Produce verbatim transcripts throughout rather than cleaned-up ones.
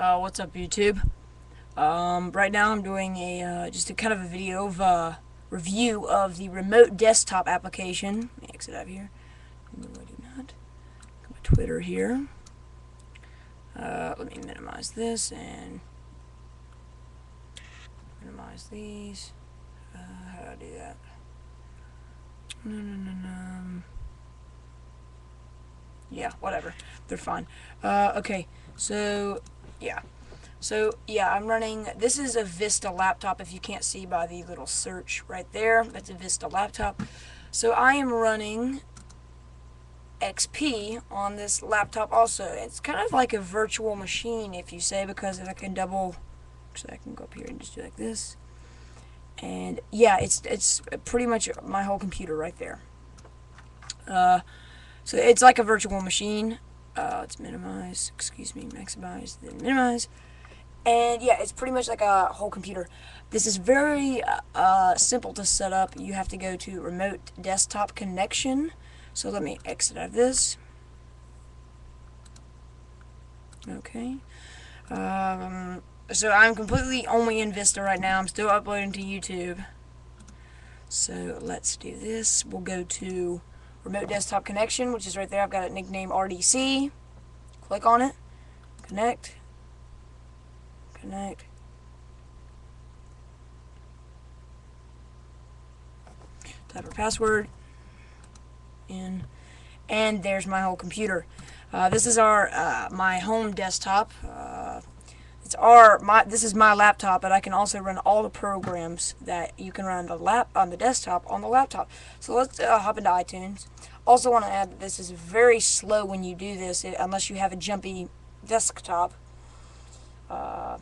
Uh, what's up, YouTube? Um, right now I'm doing a uh, just a kind of a video of uh, review of the remote desktop application. Let me exit out of here. No, I do not. Got my Twitter here. Uh, let me minimize this and minimize these. Uh, how do I do that? No, no, no, no. Yeah, whatever. They're fine. Uh, okay, so, yeah. So, yeah, I'm running... This is a Vista laptop, if you can't see by the little search right there. That's a Vista laptop. So I am running X P on this laptop also. It's kind of like a virtual machine, if you say, because I can double... Actually, I can go up here and just do like this. And, yeah, it's, it's pretty much my whole computer right there. Uh... So it's like a virtual machine. Uh, let's minimize, excuse me, maximize, then minimize. And yeah, it's pretty much like a whole computer. This is very uh, simple to set up. You have to go to Remote Desktop Connection. So let me exit out of this. Okay. Um, so I'm completely only in Vista right now. I'm still uploading to YouTube. So let's do this. We'll go to Remote Desktop Connection, which is right there. I've got it nicknamed R D C. Click on it. Connect. Connect. Type our password in. And there's my whole computer. Uh, this is our uh, my home desktop. Uh, it's our my this is my laptop, but I can also run all the programs that you can run the lap on the desktop on the laptop. So let's uh, hop into iTunes. Also want to add that this is very slow when you do this, it, unless you have a jumpy desktop. Uh,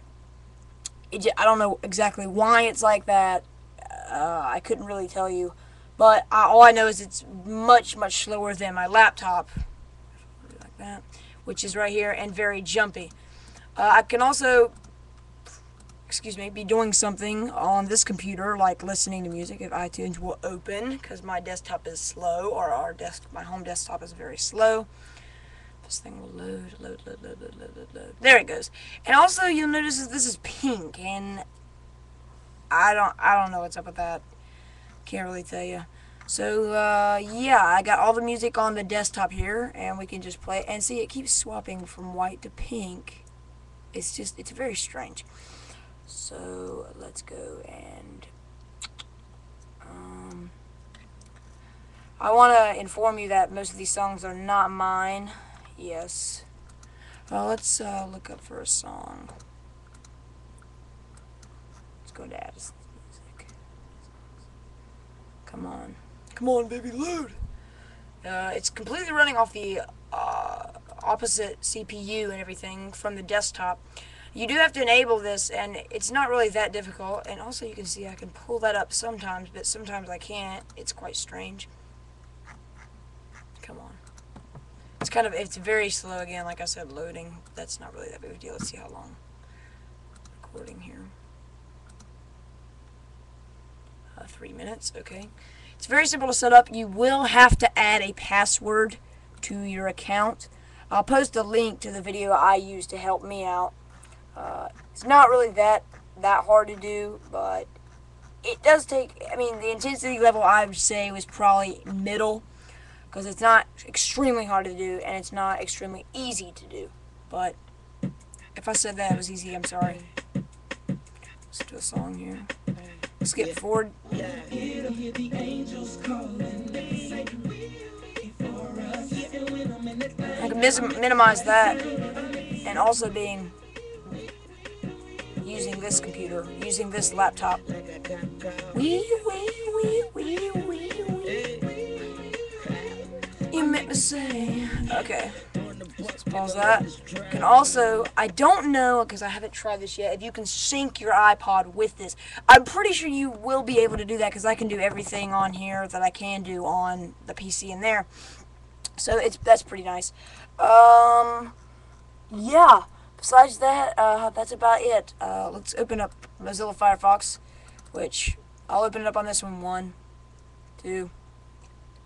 it, I don't know exactly why it's like that. Uh, I couldn't really tell you, but I, all I know is it's much much slower than my laptop, like that, which is right here, and very jumpy. Uh, I can also, excuse me, be doing something on this computer, like listening to music if iTunes will open, because my desktop is slow, or our desk, my home desktop is very slow. This thing will load, load, load, load, load, load, load. There it goes. And also, you'll notice that this is pink, and I don't, I don't know what's up with that. Can't really tell you. So, uh, yeah, I got all the music on the desktop here, and we can just play it. And see, it keeps swapping from white to pink. It's just, it's very strange. So, let's go and, um, I want to inform you that most of these songs are not mine. Yes. Well, let's uh, look up for a song. Let's go to Addison's Music. Come on. Come on, baby, load! Uh, it's completely running off the, uh, opposite C P U and everything from the desktop. You do have to enable this, and it's not really that difficult. And also, you can see I can pull that up sometimes, but sometimes I can't. It's quite strange. Come on. It's kind of, it's very slow again, like I said, loading. That's not really that big of a deal. Let's see how long I'm recording here. Uh, three minutes, okay. It's very simple to set up. You will have to add a password to your account. I'll post a link to the video I use to help me out. Uh, it's not really that that hard to do, but it does take, I mean, the intensity level I would say was probably middle, because it's not extremely hard to do, and it's not extremely easy to do. But if I said that it was easy, I'm sorry. Let's do a song here. Skip forward. Yeah. It'll hear the angels calling. They say, I can minimize that, and also being using this computer, using this laptop. Wee wee wee wee wee wee. You meant to say. Okay. Let's pause that. Can also, I don't know because I haven't tried this yet, if you can sync your iPod with this. I'm pretty sure you will be able to do that, because I can do everything on here that I can do on the P C in there. So it's that's pretty nice. Um, yeah. Besides that, uh, that's about it. Uh, let's open up Mozilla Firefox, which I'll open it up on this one. One, two,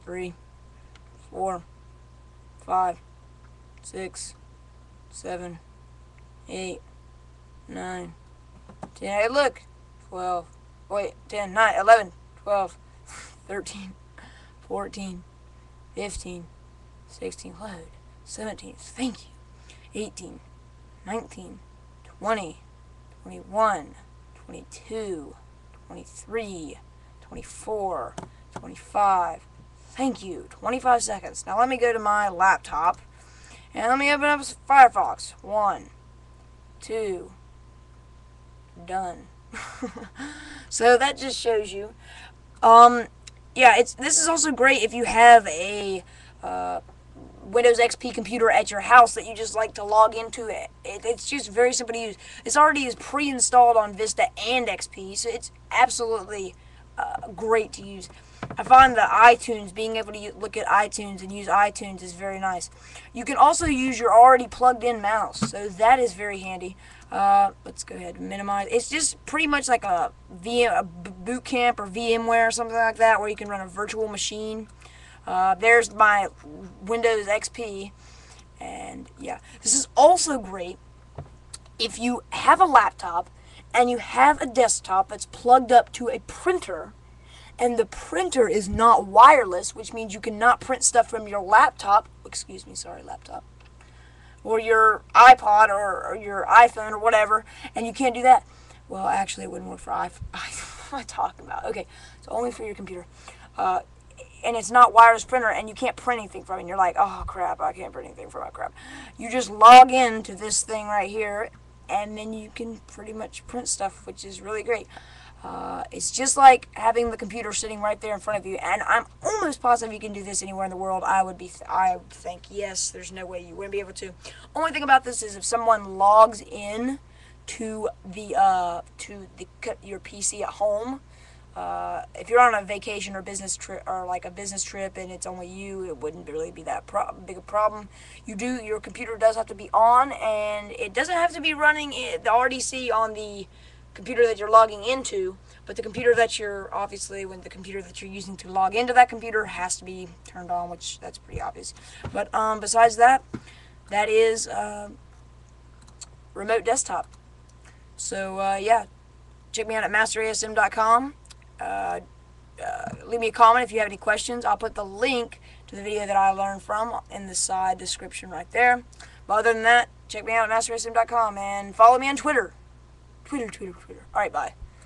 three, four, five, six, seven, eight, nine, ten, hey look, twelve, wait, ten, nine, eleven, twelve, thirteen, fourteen, fifteen, sixteen, load, seventeen, thank you, eighteen, nineteen, twenty, twenty-one, twenty-two, twenty-three, twenty-four, twenty-five, thank you, twenty-five seconds. Now let me go to my laptop, and let me open up Firefox. One, two, done. So that just shows you. Um, yeah, it's this is also great if you have a uh, Windows X P computer at your house that you just like to log into. It, it it's just very simple to use. It's already is pre-installed on Vista and X P, so it's absolutely uh, great to use. I find that iTunes, being able to look at iTunes and use iTunes is very nice. You can also use your already plugged in mouse, so that is very handy. Uh, let's go ahead and minimize. It's just pretty much like a, V M, a boot camp or VMware or something like that, where you can run a virtual machine. Uh, there's my Windows X P, and yeah, this is also great if you have a laptop and you have a desktop that's plugged up to a printer, and the printer is not wireless, which means you cannot print stuff from your laptop, excuse me, sorry, laptop, or your iPod or, or your iPhone or whatever, and you can't do that. Well, actually, it wouldn't work for iPhone. What am I talking about? Okay, it's only for your computer. Uh, and it's not wireless printer, and you can't print anything from it. And you're like, oh, crap, I can't print anything from my crap. You just log in to this thing right here, and then you can pretty much print stuff, which is really great. Uh, it's just like having the computer sitting right there in front of you, and I'm almost positive you can do this anywhere in the world. I would be, th I would think, yes, there's no way you wouldn't be able to. Only thing about this is if someone logs in to the, uh, to the, your P C at home, uh, if you're on a vacation or business trip, or like a business trip, and it's only you, it wouldn't really be that pro big a problem. You do, your computer does have to be on, and it doesn't have to be running the R D C on the computer that you're logging into, but the computer that you're obviously when the computer that you're using to log into that computer has to be turned on, which that's pretty obvious. But um, besides that, that is uh, Remote Desktop. So uh, yeah, check me out at Master A S M dot com. Uh, uh, leave me a comment if you have any questions. I'll put the link to the video that I learned from in the side description right there. But other than that, check me out at Master A S M dot com and follow me on Twitter. Twitter, Twitter, Twitter. All right, bye.